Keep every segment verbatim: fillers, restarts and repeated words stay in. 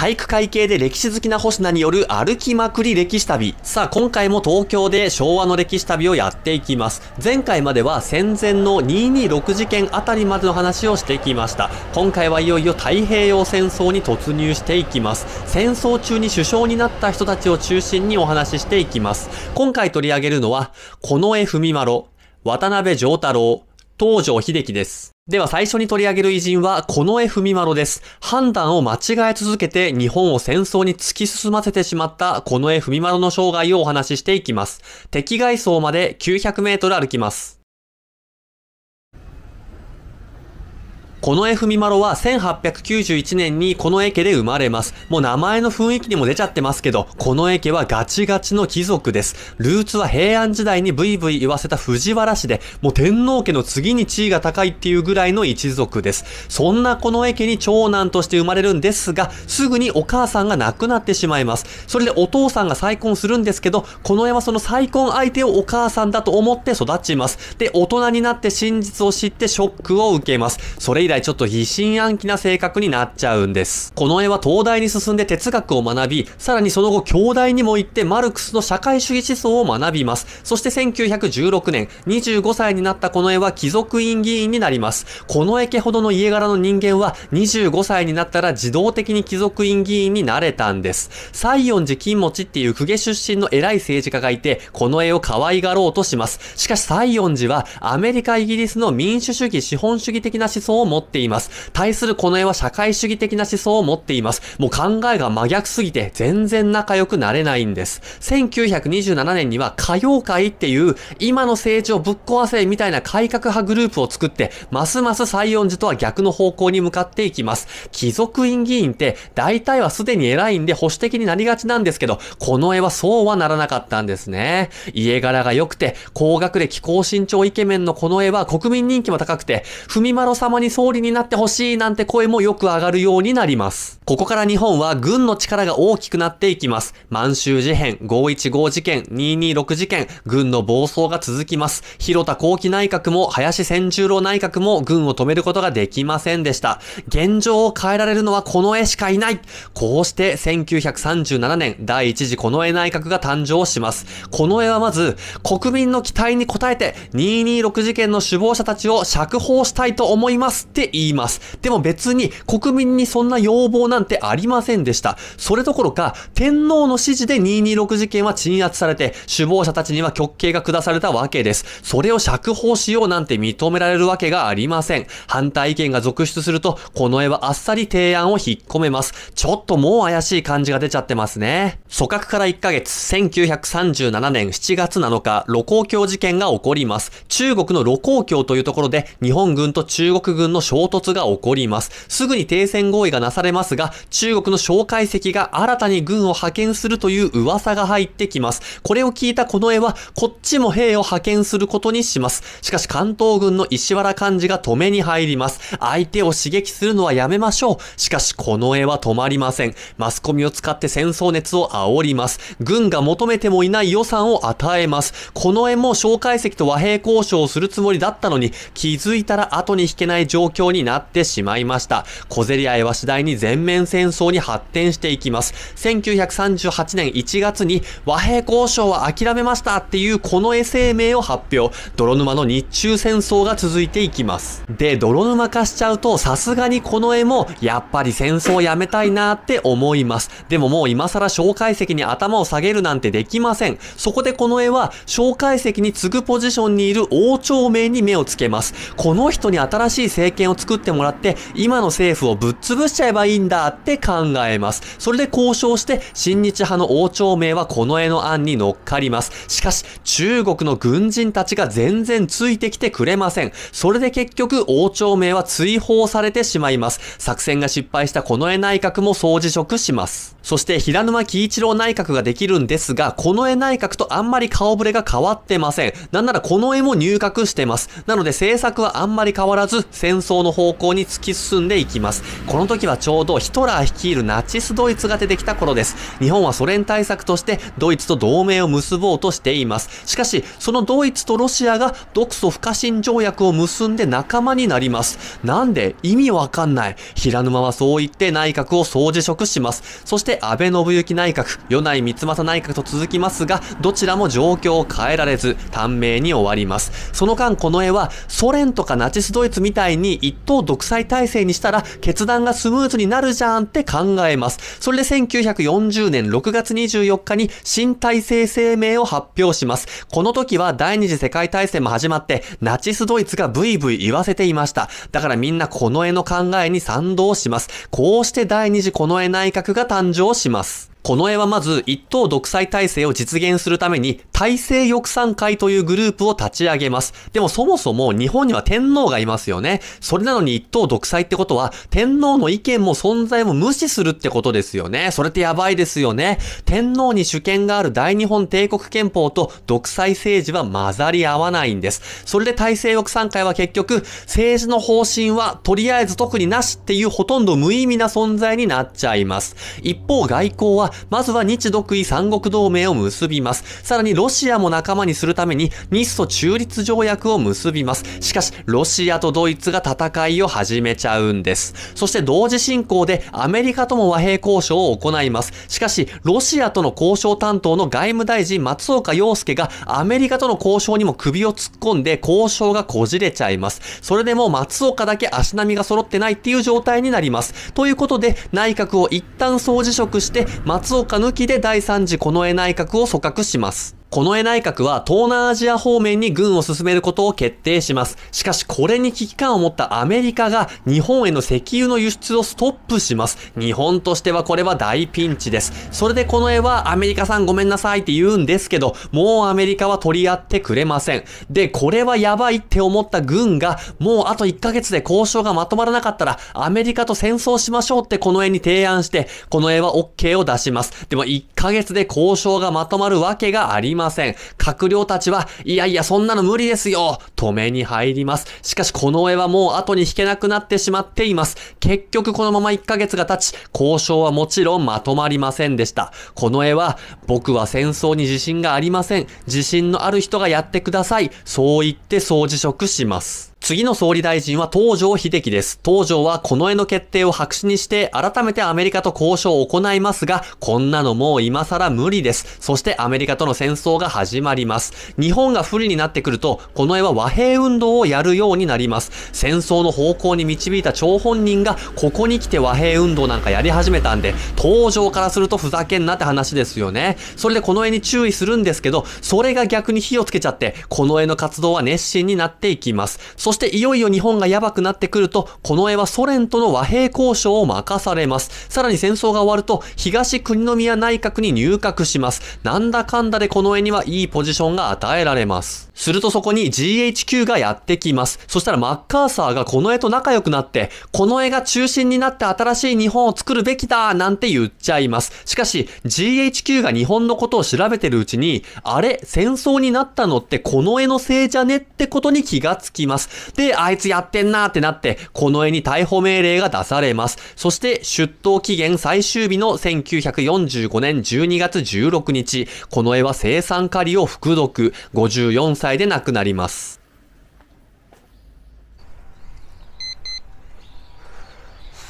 体育会系で歴史好きな保科による歩きまくり歴史旅。さあ今回も東京で昭和の歴史旅をやっていきます。前回までは戦前のにいにろく事件あたりまでの話をしてきました。今回はいよいよ太平洋戦争に突入していきます。戦争中に首相になった人たちを中心にお話ししていきます。今回取り上げるのは近衛文麿、渡辺丈太郎、東条英機です。では最初に取り上げる偉人は近衛文麿です。判断を間違え続けて日本を戦争に突き進ませてしまった近衛文麿の生涯をお話ししていきます。敵外層まできゅうひゃくメートル歩きます。近衛文麿はせんはっぴゃくきゅうじゅういちねんに近衛家で生まれます。もう名前の雰囲気にも出ちゃってますけど、近衛家はガチガチの貴族です。ルーツは平安時代にブイブイ言わせた藤原氏で、もう天皇家の次に地位が高いっていうぐらいの一族です。そんな近衛家に長男として生まれるんですが、すぐにお母さんが亡くなってしまいます。それでお父さんが再婚するんですけど、近衛はその再婚相手をお母さんだと思って育ちます。で、大人になって真実を知ってショックを受けます。それ以来ちょっと疑心暗鬼な性格になっちゃうんです。近衛は東大に進んで哲学を学び、さらにその後京大にも行ってマルクスの社会主義思想を学びます。そしてせんきゅうひゃくじゅうろくねん、にじゅうごさいになった近衛は貴族院議員になります。近衛家ほどの家柄の人間はにじゅうごさいになったら自動的に貴族院議員になれたんです。西園寺金持ちっていう公家出身の偉い政治家がいて、近衛を可愛がろうとします。しかし西園寺はアメリカ、イギリスの民主主義、資本主義的な思想を持っています。持っています。対する近衛は社会主義的な思想を持っています。もう考えが真逆すぎて全然仲良くなれないんです。せんきゅうひゃくにじゅうななねんには歌謡界っていう今の政治をぶっ壊せみたいな改革派グループを作って、ますます西園寺とは逆の方向に向かっていきます。貴族院議員って大体はすでに偉いんで保守的になりがちなんですけど、近衛はそうはならなかったんですね。家柄が良くて、高学歴高身長イケメンの近衛は国民人気も高くて、文麿様に総理になってほしいなんて声もよく上がるようになります。ここから日本は軍の力が大きくなっていきます。満州事変、ごいちご事件、にいにろく事件、軍の暴走が続きます。広田弘毅内閣も林千十郎内閣も軍を止めることができませんでした。現状を変えられるのは近衛しかいない。こうしてせんきゅうひゃくさんじゅうななねん、第一次近衛内閣が誕生します。近衛はまず、国民の期待に応えて、にいにろく事件の首謀者たちを釈放したいと思います。って言います。でも別に国民にそんな要望なんてありませんでした。それどころか天皇の指示でにいにろく事件は鎮圧されて首謀者たちには極刑が下されたわけです。それを釈放しようなんて認められるわけがありません。反対意見が続出すると近衛はあっさり提案を引っ込めます。ちょっともう怪しい感じが出ちゃってますね。組閣からいっかげつ、せんきゅうひゃくさんじゅうななねんしちがつなのか、盧溝橋事件が起こります。中国の盧溝橋というところで日本軍と中国軍の衝突が起こります。すぐに停戦合意がなされますが、中国の蒋介石が新たに軍を派遣するという噂が入ってきます。これを聞いた近衛は、こっちも兵を派遣することにします。しかし関東軍の石原幹事が止めに入ります。相手を刺激するのはやめましょう。しかし近衛は止まりません。マスコミを使って戦争熱を煽ります。軍が求めてもいない予算を与えます。近衛も蒋介石と和平交渉をするつもりだったのに、気づいたら後に引けない状況状況になってしまいました。小競り合いは次第に全面戦争に発展していきます。せんきゅうひゃくさんじゅうはちねんいちがつに和平交渉は諦めましたっていう近衛声明を発表。泥沼の日中戦争が続いていきます。で、泥沼化しちゃうとさすがに近衛もやっぱり戦争をやめたいなーって思います。でももう今更蒋介石に頭を下げるなんてできません。そこで近衛は蒋介石に次ぐポジションにいる王朝明に目をつけます。この人に新しい政権を作ってもらって今の政府をぶっ潰しちゃえばいいんだって考えます。それで交渉して親日派の王朝明は近衛の案に乗っかります。しかし中国の軍人たちが全然ついてきてくれません。それで結局王朝明は追放されてしまいます。作戦が失敗した近衛内閣も総辞職します。そして平沼喜一郎内閣ができるんですが、近衛内閣とあんまり顔ぶれが変わってません。なんなら近衛も入閣してます。なので政策はあんまり変わらず戦争争の方向に突き進んでいきます。この時はちょうどヒトラー率いるナチスドイツが出てきた頃です。日本はソ連対策としてドイツと同盟を結ぼうとしています。しかし、そのドイツとロシアが独ソ不可侵条約を結んで仲間になります。なんで意味わかんない。平沼はそう言って内閣を総辞職します。そして安倍信行内閣、米内光政内閣と続きますが、どちらも状況を変えられず、短命に終わります。その間この絵は、ソ連とかナチスドイツみたいに一党独裁体制にしたら決断がスムーズになるじゃんって考えます。それでせんきゅうひゃくよんじゅうねんろくがつにじゅうよっかに新体制声明を発表します。この時は第二次世界大戦も始まって、ナチスドイツがブイブイ言わせていました。だからみんなこの絵の考えに賛同します。こうして第二次この絵内閣が誕生します。この絵はまず一党独裁体制を実現するために体制翼賛会というグループを立ち上げます。でもそもそも日本には天皇がいますよね。それなのに一党独裁ってことは天皇の意見も存在も無視するってことですよね。それってやばいですよね。天皇に主権がある大日本帝国憲法と独裁政治は混ざり合わないんです。それで体制翼賛会は結局政治の方針はとりあえず特になしっていうほとんど無意味な存在になっちゃいます。一方外交はまずは日独伊三国同盟を結びます。さらにロシアも仲間にするために日ソ中立条約を結びます。しかし、ロシアとドイツが戦いを始めちゃうんです。そして同時進行でアメリカとも和平交渉を行います。しかし、ロシアとの交渉担当の外務大臣松岡洋介がアメリカとの交渉にも首を突っ込んで交渉がこじれちゃいます。それでも松岡だけ足並みが揃ってないっていう状態になります。ということで、内閣を一旦総辞職して、松岡抜きでだいさん次近衛内閣を組閣します。近衛内閣は東南アジア方面に軍を進めることを決定します。しかしこれに危機感を持ったアメリカが日本への石油の輸出をストップします。日本としてはこれは大ピンチです。それで近衛はアメリカさんごめんなさいって言うんですけど、もうアメリカは取り合ってくれません。で、これはやばいって思った軍がもうあといっかげつで交渉がまとまらなかったらアメリカと戦争しましょうって近衛に提案して、近衛は オーケー を出します。でもいっかげつで交渉がまとまるわけがありません。閣僚たちは、いやいやそんなの無理ですよ止めに入ります。しかしこの絵はもう後に引けなくなってしまっています。結局このままいっかげつが経ち、交渉はもちろんまとまりませんでした。この絵は、僕は戦争に自信がありません。自信のある人がやってください。そう言って総辞職します。次の総理大臣は東條英機です。東條は近衛の決定を白紙にして改めてアメリカと交渉を行いますが、こんなのもう今更無理です。そしてアメリカとの戦争が始まります。日本が不利になってくると、近衛は和平運動をやるようになります。戦争の方向に導いた張本人がここに来て和平運動なんかやり始めたんで、東條からするとふざけんなって話ですよね。それで近衛に注意するんですけど、それが逆に火をつけちゃって、近衛の活動は熱心になっていきます。そしていよいよ日本がやばくなってくると、近衛はソ連との和平交渉を任されます。さらに戦争が終わると、東国宮内閣に入閣します。なんだかんだで近衛にはいいポジションが与えられます。するとそこに ジーエイチキュー がやってきます。そしたらマッカーサーが近衛と仲良くなって、近衛が中心になって新しい日本を作るべきだなんて言っちゃいます。しかし、ジーエイチキュー が日本のことを調べてるうちに、あれ戦争になったのって近衛のせいじゃねってことに気がつきます。で、あいつやってんなーってなって、近衛に逮捕命令が出されます。そして、出頭期限最終日のせんきゅうひゃくよんじゅうごねんじゅうにがつじゅうろくにち、近衛は青酸カリを服毒、ごじゅうよんさいで亡くなります。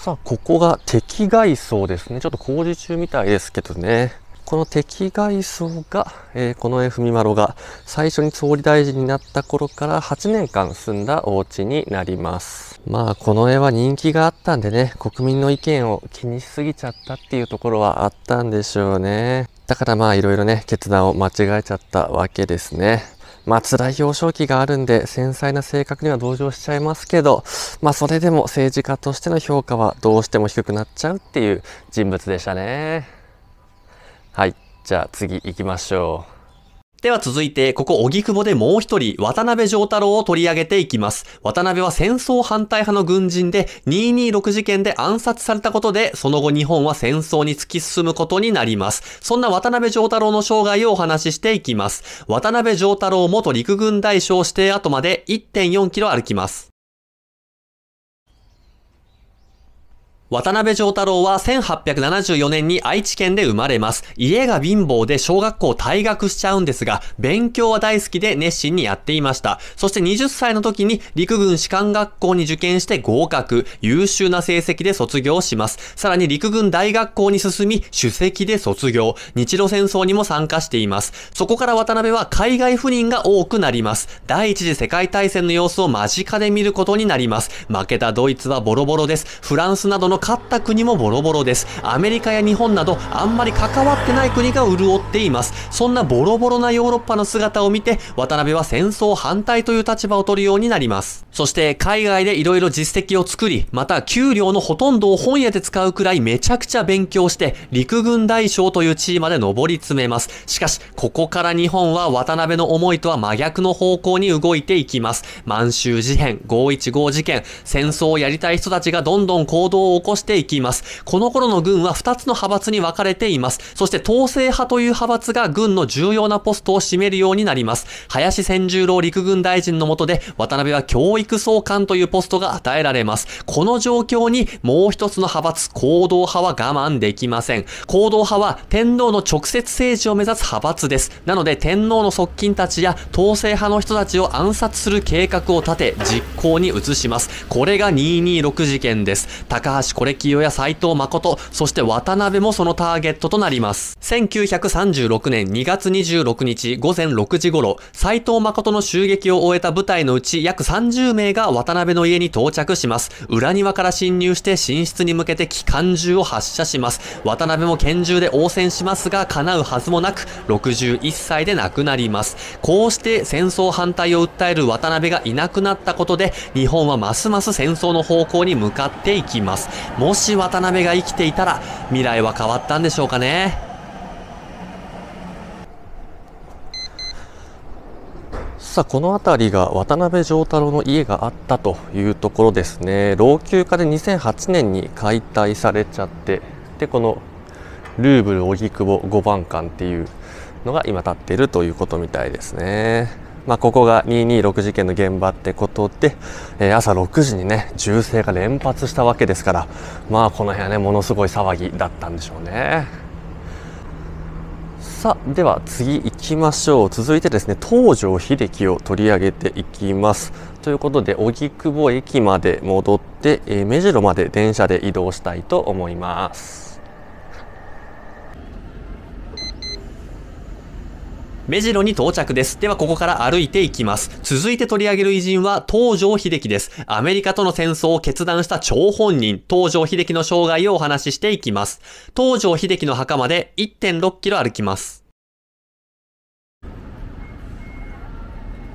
さあ、ここが敵外装ですね。ちょっと工事中みたいですけどね。この敵外装が、えー、近衛文麿が最初に総理大臣になった頃からはちねんかん住んだお家になります。まあ、近衛は人気があったんでね、国民の意見を気にしすぎちゃったっていうところはあったんでしょうね。だからまあ、いろいろね、決断を間違えちゃったわけですね。まあ、辛い幼少期があるんで、繊細な性格には同情しちゃいますけど、まあ、それでも政治家としての評価はどうしても低くなっちゃうっていう人物でしたね。はい。じゃあ次行きましょう。では続いて、ここ荻窪でもう一人、渡辺丈太郎を取り上げていきます。渡辺は戦争反対派の軍人で、にいにいろくじけんで暗殺されたことで、その後日本は戦争に突き進むことになります。そんな渡辺丈太郎の生涯をお話ししていきます。渡辺丈太郎元陸軍大将指定後までいってんよんキロ歩きます。渡辺丈太郎はせんはっぴゃくななじゅうよねんに愛知県で生まれます。家が貧乏で小学校退学しちゃうんですが、勉強は大好きで熱心にやっていました。そしてはたちの時に陸軍士官学校に受験して合格、優秀な成績で卒業します。さらに陸軍大学校に進み、首席で卒業、日露戦争にも参加しています。そこから渡辺は海外赴任が多くなります。第一次世界大戦の様子を間近で見ることになります。負けたドイツはボロボロです。フランスなどの勝った国もボロボロです。アメリカや日本などあんまり関わってない国が潤っています。そんなボロボロなヨーロッパの姿を見て、渡辺は戦争反対という立場を取るようになります。そして海外でいろいろ実績を作り、また給料のほとんどを本屋で使うくらいめちゃくちゃ勉強して、陸軍大将という地位まで上り詰めます。しかし、ここから日本は渡辺の思いとは真逆の方向に動いていきます。満州事変、ごいちご事件、戦争をやりたい人たちがどんどん行動を起こしていきます。この頃の軍はふたつの派閥に分かれています。そして統制派という派閥が軍の重要なポストを占めるようになります。林千十郎陸軍大臣の下で、渡辺は教育総監というポストが与えられます。この状況にもう一つの派閥、弘道派は我慢できません。弘道派は天皇の直接政治を目指す派閥です。なので天皇の側近たちや統制派の人たちを暗殺する計画を立て実行に移します。これがにいにろく事件です。高橋是清や斎藤誠、そして渡辺もそのターゲットとなります。せんきゅうひゃくさんじゅうろくねんにがつにじゅうろくにちごぜんろくじ頃、斎藤誠の襲撃を終えた部隊のうち約さんじゅうめいが渡辺の家に到着します。裏庭から侵入して寝室に向けて機関銃を発射します。渡辺も拳銃で応戦しますが、叶うはずもなく、ろくじゅういっさいで亡くなります。こうして戦争反対を訴える渡辺がいなくなったことで、日本はますます戦争の方向に向かっていきます。もし渡辺が生きていたら、未来は変わったんでしょうかね。さあ、この辺りが渡辺丈太郎の家があったというところですね。老朽化でにせんはちねんに解体されちゃって、でこのルーブル荻窪ごばんかんっていうのが今建っているということみたいですね。まあ、ここがにいにろく事件の現場ってことで、えー、朝ろくじにね銃声が連発したわけですから、まあこの辺はねものすごい騒ぎだったんでしょうね。さあ、では次行きましょう。続いてですね、東条英機を取り上げていきます。ということで、荻窪駅まで戻って、えー、目白まで電車で移動したいと思います。目白に到着です。ではここから歩いていきます。続いて取り上げる偉人は東条英機です。アメリカとの戦争を決断した張本人、東条英機の生涯をお話ししていきます。東条英機の墓まで いってんろくキロ歩きます。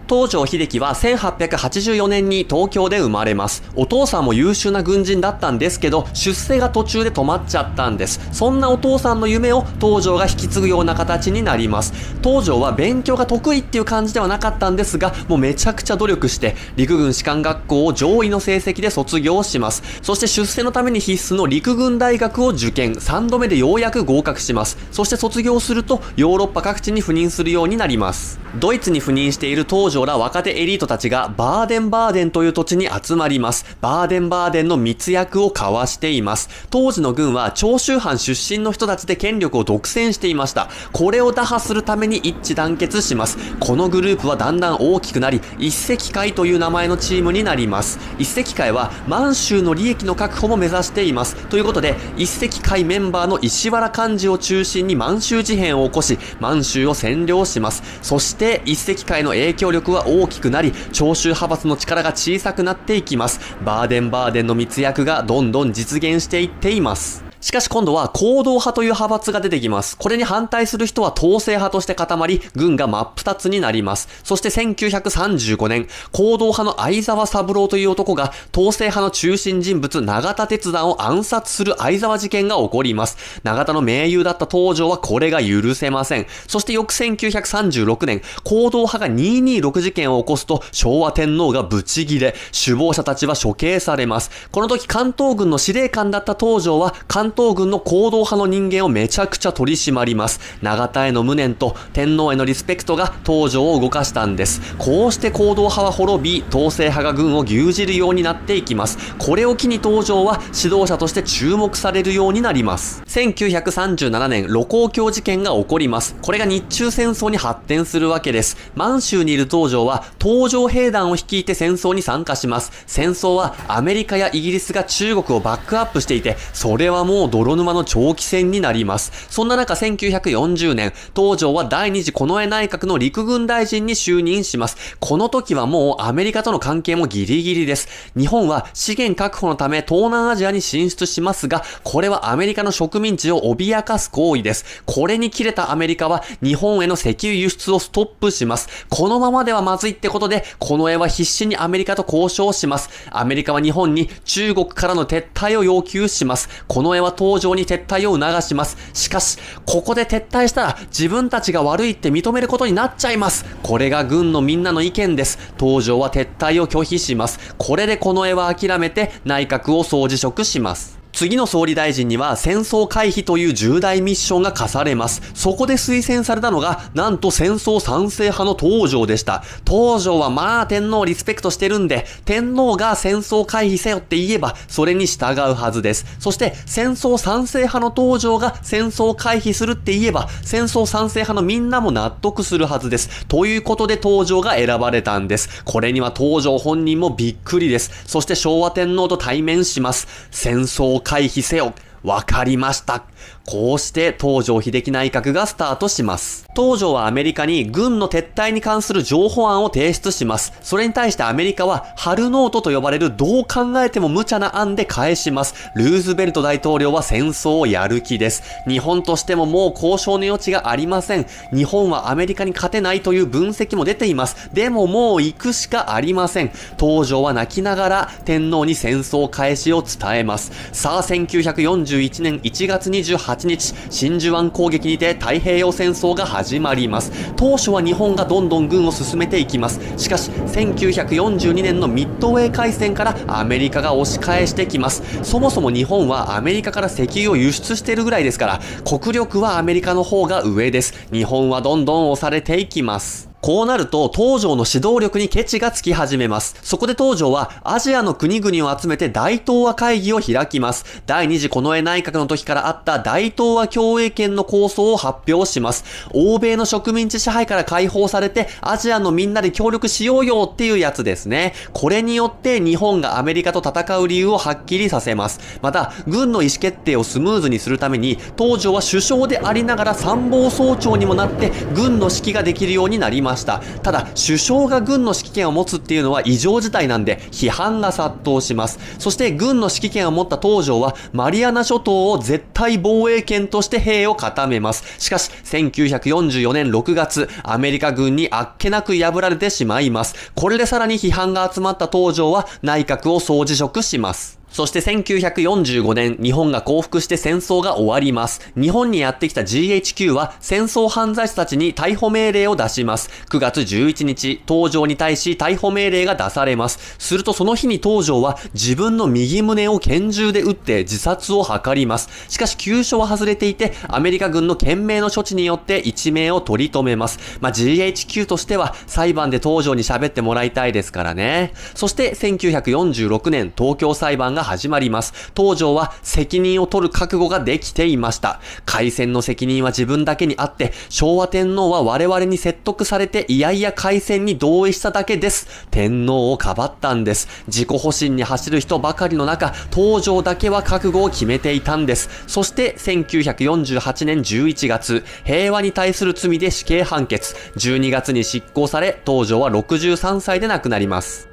東条英機はせんはっぴゃくはちじゅうよねんに東京で生まれます。お父さんも優秀な軍人だったんですけど、出世が途中で止まっちゃったんです。そんなお父さんの夢を東条が引き継ぐような形になります。東条は勉強が得意っていう感じではなかったんですが、もうめちゃくちゃ努力して、陸軍士官学校を上位の成績で卒業します。そして出世のために必須の陸軍大学を受験、さんどめでようやく合格します。そして卒業すると、ヨーロッパ各地に赴任するようになります。ドイツに赴任している東条ら若手エリートたちがバーデンバーデンという土地に集まります。バーデンバーデンの密約を交わしています。当時の軍は長州藩出身の人たちで権力を独占していました。これを打破するために一致団結します。このグループはだんだん大きくなり、一石会という名前のチームになります。一石会は満州の利益の確保も目指しています。ということで一石会メンバーの石原幹事を中心に満州事変を起こし、満州を占領します。そして一石会の影響力は大きくなり、長州派閥の力が小さくなっていきます。バーデンバーデンの密約がどんどん実現していっています。しかし今度は弘道派という派閥が出てきます。これに反対する人は統制派として固まり、軍が真っ二つになります。そしてせんきゅうひゃくさんじゅうごねん、弘道派の相沢三郎という男が、統制派の中心人物永田鉄山を暗殺する相沢事件が起こります。永田の盟友だった東条はこれが許せません。そして翌せんきゅうひゃくさんじゅうろくねん、弘道派がにいにろく事件を起こすと、昭和天皇がブチギレ、首謀者たちは処刑されます。この時関東軍の司令官だった東条は、関東軍の行動派の人間をめちゃくちゃ取り締まります。長田への無念と天皇へのリスペクトが東条を動かしたんです。こうして行動派は滅び、統制派が軍を牛耳るようになっていきます。これを機に東条は指導者として注目されるようになります。せんきゅうひゃくさんじゅうななねん、盧溝橋事件が起こります。これが日中戦争に発展するわけです。満州にいる東条は東条兵団を率いて戦争に参加します。戦争はアメリカやイギリスが中国をバックアップしていて、それはもう泥沼の長期戦になります。そんな中せんきゅうひゃくよんじゅうねん、東条は第二次近衛内閣の陸軍大臣に就任します。この時はもうアメリカとの関係もギリギリです。日本は資源確保のため東南アジアに進出しますが、これはアメリカの植民地を脅かす行為です。これに切れたアメリカは日本への石油輸出をストップします。このままではまずいってことで、近衛は必死にアメリカと交渉します。アメリカは日本に中国からの撤退を要求します。近衛は東条に撤退を促します。しかし、ここで撤退したら自分たちが悪いって認めることになっちゃいます。これが軍のみんなの意見です。東条は撤退を拒否します。これで近衛は諦めて内閣を総辞職します。次の総理大臣には戦争回避という重大ミッションが課されます。そこで推薦されたのが、なんと戦争賛成派の東条でした。東条はまあ天皇をリスペクトしてるんで、天皇が戦争回避せよって言えば、それに従うはずです。そして戦争賛成派の東条が戦争回避するって言えば、戦争賛成派のみんなも納得するはずです。ということで東条が選ばれたんです。これには東条本人もびっくりです。そして昭和天皇と対面します。戦争回避せよ。わかりました。こうして東条英機内閣がスタートします。東条はアメリカに軍の撤退に関する譲歩案を提出します。それに対してアメリカはハルノートと呼ばれるどう考えても無茶な案で返します。ルーズベルト大統領は戦争をやる気です。日本としてももう交渉の余地がありません。日本はアメリカに勝てないという分析も出ています。でももう行くしかありません。東条は泣きながら天皇に戦争開始を伝えます。さあせんきゅうひゃくよんじゅうせんきゅうひゃくよんじゅういちねんいちがつにじゅうはちにち、真珠湾攻撃にて太平洋戦争が始まります。当初は日本がどんどん軍を進めていきます。しかしせんきゅうひゃくよんじゅうにねんのミッドウェー海戦からアメリカが押し返してきます。そもそも日本はアメリカから石油を輸出しているぐらいですから、国力はアメリカの方が上です。日本はどんどん押されていきます。こうなると、東条の指導力にケチがつき始めます。そこで東条は、アジアの国々を集めて大東亜会議を開きます。第二次近衛内閣の時からあった大東亜共栄圏の構想を発表します。欧米の植民地支配から解放されて、アジアのみんなで協力しようよっていうやつですね。これによって、日本がアメリカと戦う理由をはっきりさせます。また、軍の意思決定をスムーズにするために、東条は首相でありながら参謀総長にもなって、軍の指揮ができるようになります。ただ、首相が軍の指揮権を持つっていうのは異常事態なんで、批判が殺到します。そして、軍の指揮権を持った東条は、マリアナ諸島を絶対防衛圏として兵を固めます。しかし、せんきゅうひゃくよんじゅうよねんろくがつ、アメリカ軍にあっけなく破られてしまいます。これでさらに批判が集まった東条は、内閣を総辞職します。そしてせんきゅうひゃくよんじゅうごねん、日本が降伏して戦争が終わります。日本にやってきた ジーエイチキュー は戦争犯罪者たちに逮捕命令を出します。くがつじゅういちにち、東条に対し逮捕命令が出されます。するとその日に東条は自分の右胸を拳銃で撃って自殺を図ります。しかし急所は外れていて、アメリカ軍の懸命の処置によって一命を取り留めます。まあ、ジーエイチキュー としては裁判で東条に喋ってもらいたいですからね。そしてせんきゅうひゃくよんじゅうろくねん、東京裁判が始まります。東条は責任を取る覚悟ができていました。開戦の責任は自分だけにあって、昭和天皇は我々に説得されていやいや開戦に同意しただけです。天皇をかばったんです。自己保身に走る人ばかりの中、東条だけは覚悟を決めていたんです。そしてせんきゅうひゃくよんじゅうはちねんじゅういちがつ、平和に対する罪で死刑判決。じゅうにがつに執行され、東条はろくじゅうさんさいで亡くなります。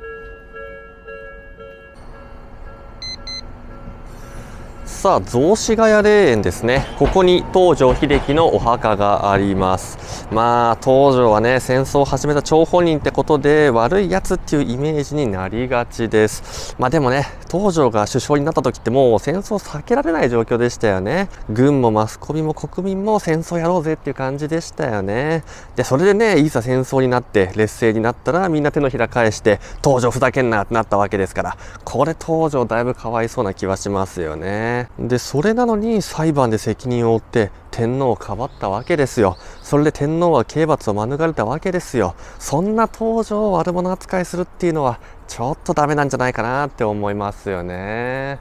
さあ、雑司ヶ谷霊園ですね。ここに東条英機のお墓があります。まあ東条はね、戦争を始めた張本人ってことで悪いやつっていうイメージになりがちです。まあでもね、東条が首相になった時ってもう戦争を避けられない状況でしたよね。軍もマスコミも国民も戦争やろうぜっていう感じでしたよね。でそれでね、いざ戦争になって劣勢になったらみんな手のひら返して東条ふざけんなってなったわけですから、これ東条だいぶかわいそうな気はしますよね。でそれなのに裁判で責任を負って天皇をかばったわけですよ。それで天皇は刑罰を免れたわけですよ。そんな東条を悪者扱いするっていうのはちょっとダメなんじゃないかなって思いますよね。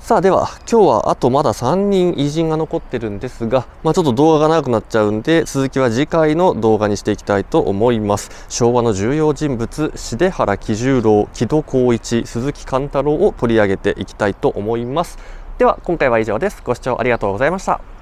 さあでは今日はあとまださんにん偉人が残ってるんですが、まあ、ちょっと動画が長くなっちゃうんで続きは次回の動画にしていきたいと思います。昭和の重要人物重原喜十郎、木戸幸一、鈴木貫太郎を取り上げていきたいと思います。では今回は以上です。ご視聴ありがとうございました。